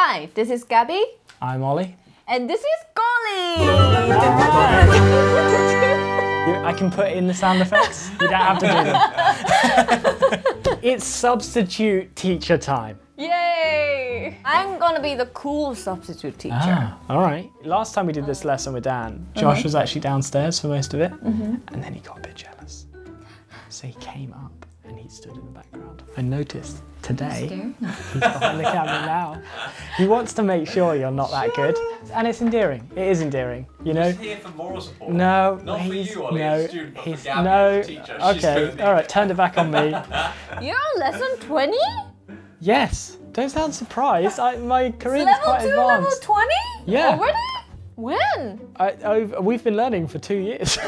Hi, this is Gabie. I'm Ollie. And this is Golly! Right. I can put in the sound effects. You don't have to do them. It's substitute teacher time. Yay! I'm gonna be the cool substitute teacher. Ah, all right. Last time we did this lesson with Dan, Josh was actually downstairs for most of it, and then he got a bit jealous. So he came up and he stood in the background. I noticed today, he's behind the camera now. He wants to make sure you're not that good. And it's endearing. It is endearing, you know? He's here for moral support. No, not for you, Ollie, as a student, but for Gabie, as a teacher. Okay, all right, turned it back on me. You're on lesson 20? Yes. Don't sound surprised. My career is quite advanced. Level 2, level 20? Yeah. Already? When? We've been learning for 2 years.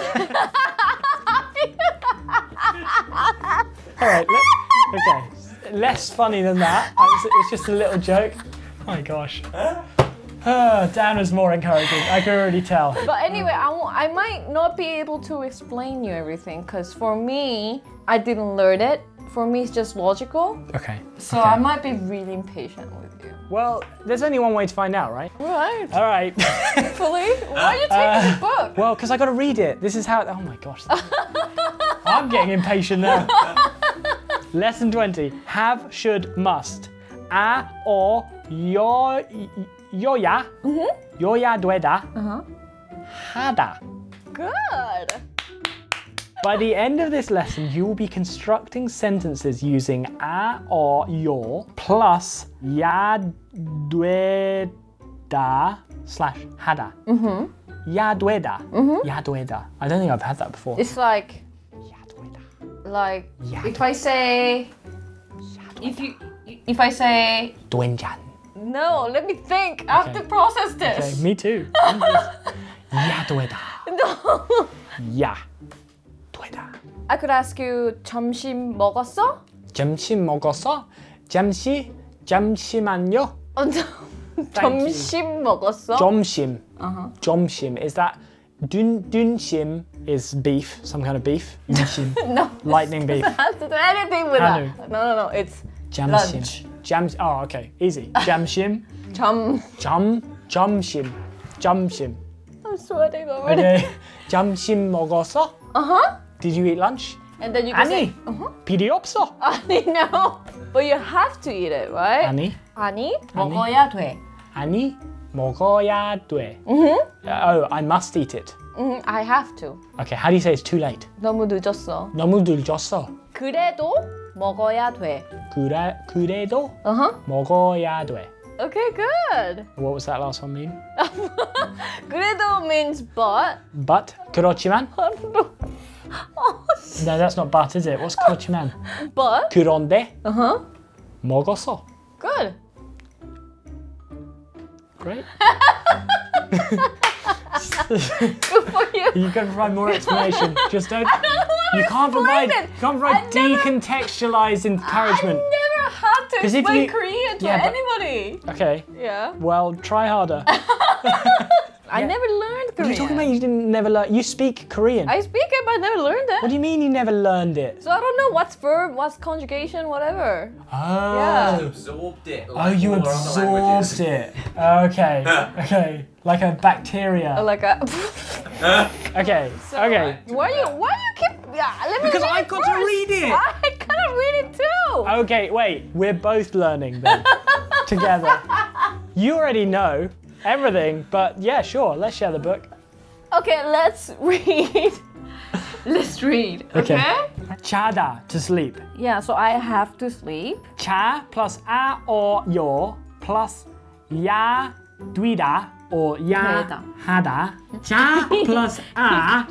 All right. Okay. Less funny than that. It's just a little joke. Oh my gosh. Dan was more encouraging. I can already tell. But anyway, I might not be able to explain you everything because for me, I didn't learn it. For me, it's just logical. Okay. So I might be really impatient with you. Well, there's only one way to find out, right? Right. All right. Hopefully. Why are you taking the book? Well, because I got to read it. This is how... Oh my gosh. I'm getting impatient now. Lesson 20. Have, should, must. A, or, yoya. Yoya, dueda. Hada. Good. By the end of this lesson, you will be constructing sentences using a or your plus ya dueda slash hada. Ya dueda. Ya dueda. I don't think I've had that before. It's like ya dueda. Like ya if dueda. I say if I say duenjan. No, let me think. I have to process this. Okay, me too. Ya dueda. No. Ya. I could ask you, 점심 먹었어? 점심 먹었어? 잠시만요. 점심 먹었어? 점심. 점심. Is that dunshim is beef, some kind of beef? No. Lightning beef. It has to do anything with that. No. It's lunch. Oh, okay. Easy. Jamshim. Jamshim. Jamshim. I'm sweating already. Okay. 점심 먹었어? Did you eat lunch? And then you can say, pidi opso. Ani, no. But you have to eat it, right? Ani. Ani, 먹어야 돼. Ani, 먹어야 돼. Oh, I must eat it. I have to. Okay, how do you say it's too late? 너무 늦었어. 너무 늦었어. 그래도 먹어야 돼. 그래도 먹어야 돼. Okay, good. What was that last one mean? 그래도 means but. But? 그렇지만? Oh, no, that's not but, is it? What's 그렇지만? But. 그런데. 먹었어. Good. Great. Good for you. You can provide more explanation. Just don't. You can't provide. You can't provide decontextualized encouragement. I never had to explain Korean to anybody. Okay. Yeah. Well, try harder. I never learned Korean. What are you talking about? You didn't never learn. You speak Korean. I speak it, but I never learned it. What do you mean you never learned it? So I don't know what's verb, what's conjugation, whatever. Oh. Yeah. You absorbed it. Like you absorbed it. Okay. Okay. Like a bacteria. Like a. Okay. So, okay. Why do you keep? Yeah. Let me. Because I've got to read it. I gotta read it too. Okay. Wait. We're both learning then together. You already know everything, but yeah, sure, let's share the book. Okay, let's read. Let's read, okay? 자다, to sleep. Yeah, so I have to sleep. 자 plus a or your plus ya duida or ya hada. 자 plus a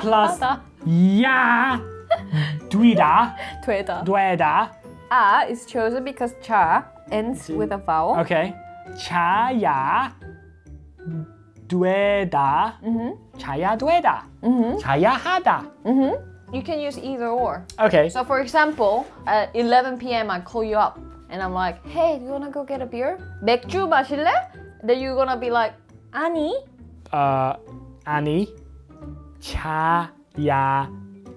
plus ya duida. Duida. A is chosen because cha ends with a vowel. Okay. 자야 되다. 자야 되다. 자야 하다. You can use either or. Okay. So for example, at 11 p.m. I call you up and I'm like, "Hey, do you wanna go get a beer? 맥주 마실래?" Then you're gonna be like, "아니." 아니. 자야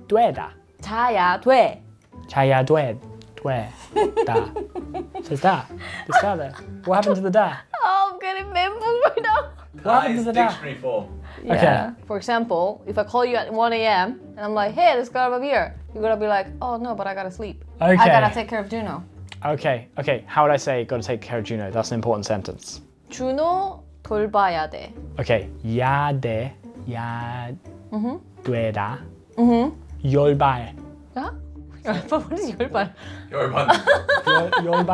되다. 자야 돼. 자야 돼. Where? Da. Says da. It's da there. What happened to the da? Oh, I'm getting mumbled right now. What happened to the da? Dictionary form. Yeah. Okay. For example, if I call you at 1 AM and I'm like, hey, let's go have a beer. You're gonna be like, oh no, but I gotta sleep. Okay. I gotta take care of Juno. Okay. Okay. How would I say gotta take care of Juno? That's an important sentence. Juno 돌봐야 돼. Okay. 야 돼. 야. Mhm. 되다. Mhm. 열발. Huh? What is 열발? 열발. 열발.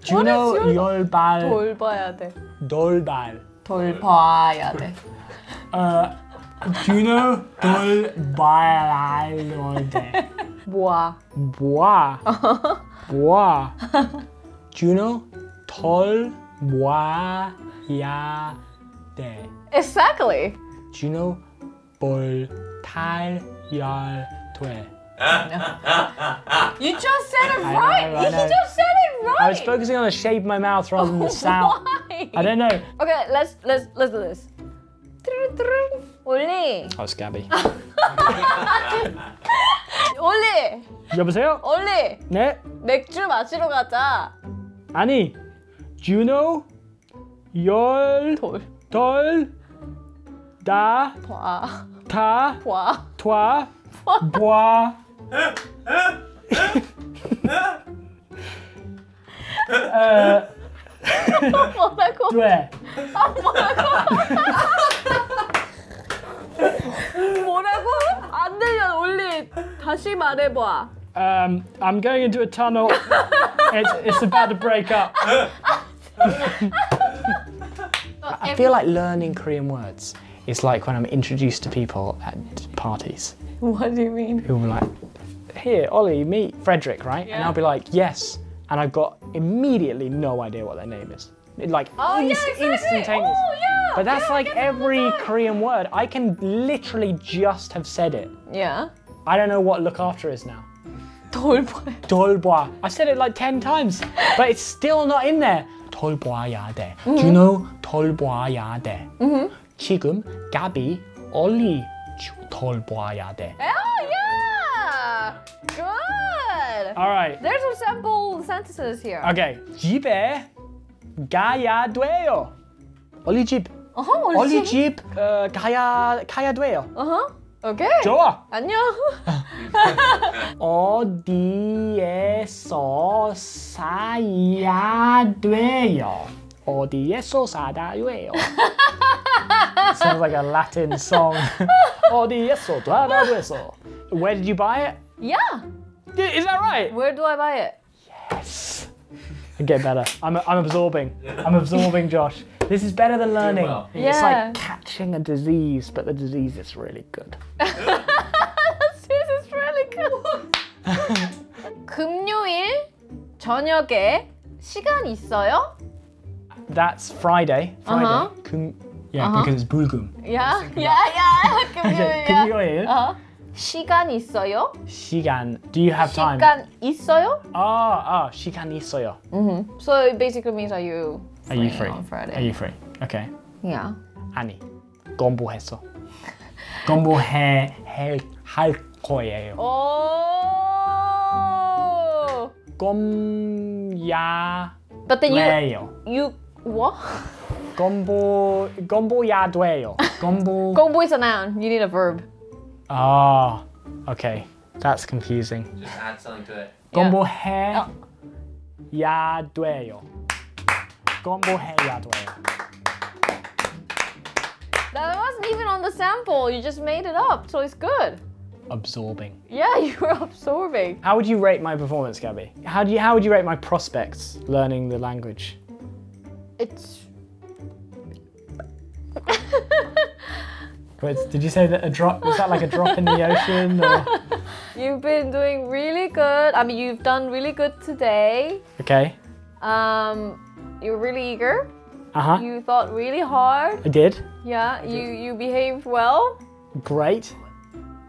Juno 열발. 돌봐야 돼. 돌발. 돌봐야 돼. Juno 돌봐야 돼. 보아. 보아. 보아. Juno 돌봐야 돼. Exactly. Juno 돌봐야 돼. You just said it right! I know. He just said it right! I was focusing on the shape of my mouth rather than the sound. Why? I don't know. Okay, let's do this. Ollie! Oh, it's Gabby. Ollie! 여보세요? Ollie! 네? 맥주 마시러 가자. 아니, Juno 열돌다다다 보아 뭐라고? 돼. 아, 뭐라고? 뭐라고? 안 들려, 올리. 다시 말해봐. I'm going into a tunnel. It's about to break up. I feel like learning Korean words. It's like when I'm introduced to people at parties. What do you mean? People will be like, here, Ollie, meet Frederick, right? Yeah. And I'll be like, yes. And I've got immediately no idea what their name is. Like, oh, yeah, instantaneous. Oh, yeah. But that's like every Korean word. I can literally just have said it. Yeah. I don't know what look after is now. 돌봐. 돌봐. I've said it like 10 times, but it's still not in there. 돌봐야 돼. Do you know 돌봐야 돼? 지금 Gabie, Ollie. 돌봐야 돼. Oh yeah! Good! Alright. There's some sample sentences here. Okay. 집에 가야 돼요. Ollie 집. Uh-huh, Ollie 집 가야 돼요. Uh-huh. Okay. 좋아. 안녕. 어디에서 사야 돼요? 어디에서 사다 돼요? Sounds like a Latin song. Where did you buy it? Yeah. Is that right? Where do I buy it? Yes. I get better. I'm absorbing. I'm absorbing, Josh. This is better than learning. Well. Yeah. It's like catching a disease, but the disease is really good. This is really good. 금요일 저녁에 시간 있어요? That's Friday. Friday. Yeah, because it's 불금. Yeah, yeah. 금요일. 시간 있어요? 시간. Do you have time? 시간 있어요? Oh, 시간 있어요. So it basically means are you free on Friday? Are you free? Okay. Yeah. 아니, 공부했어. 공부할 거예요. Oh. But then you what? 공부해야 돼요. 공부 is a noun. You need a verb. Ah, oh, okay. That's confusing. Just add something to it. 공부해야 돼요. 공부해야 돼요. That wasn't even on the sample. You just made it up, so it's good. Absorbing. Yeah, you were absorbing. How would you rate my performance, Gabby? How would you rate my prospects learning the language? It's. Wait, did you say that a drop? Was that like a drop in the ocean? Or? You've been doing really good. I mean, you've done really good today. Okay. You're really eager. Uh-huh. You thought really hard. I did. Yeah. You behaved well. Great.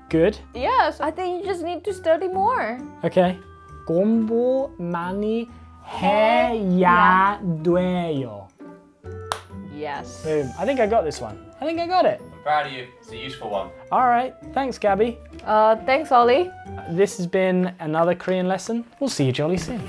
Good. Yes. I think you just need to study more. Okay. 공부 많이 해야 돼요. Yes. Boom. I think I got this one. I think I got it. I'm proud of you. It's a useful one. All right. Thanks, Gabby. Thanks, Ollie. This has been another Korean lesson. We'll see you jolly soon.